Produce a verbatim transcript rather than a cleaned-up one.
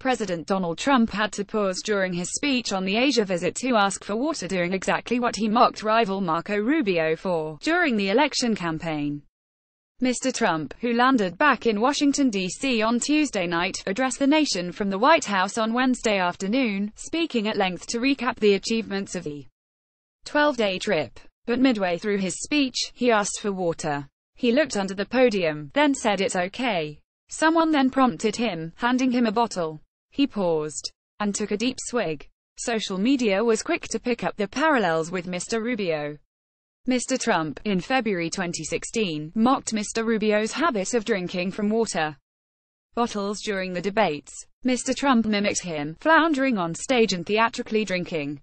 President Donald Trump had to pause during his speech on the Asia visit to ask for water, doing exactly what he mocked rival Marco Rubio for during the election campaign. Mister Trump, who landed back in Washington, D C on Tuesday night, addressed the nation from the White House on Wednesday afternoon, speaking at length to recap the achievements of the twelve-day trip. But midway through his speech, he asked for water. He looked under the podium, then said it's okay. Someone then prompted him, handing him a bottle. He paused and took a deep swig. Social media was quick to pick up the parallels with Mister Rubio. Mister Trump, in February twenty sixteen, mocked Mister Rubio's habit of drinking from water bottles during the debates. Mister Trump mimicked him, floundering on stage and theatrically drinking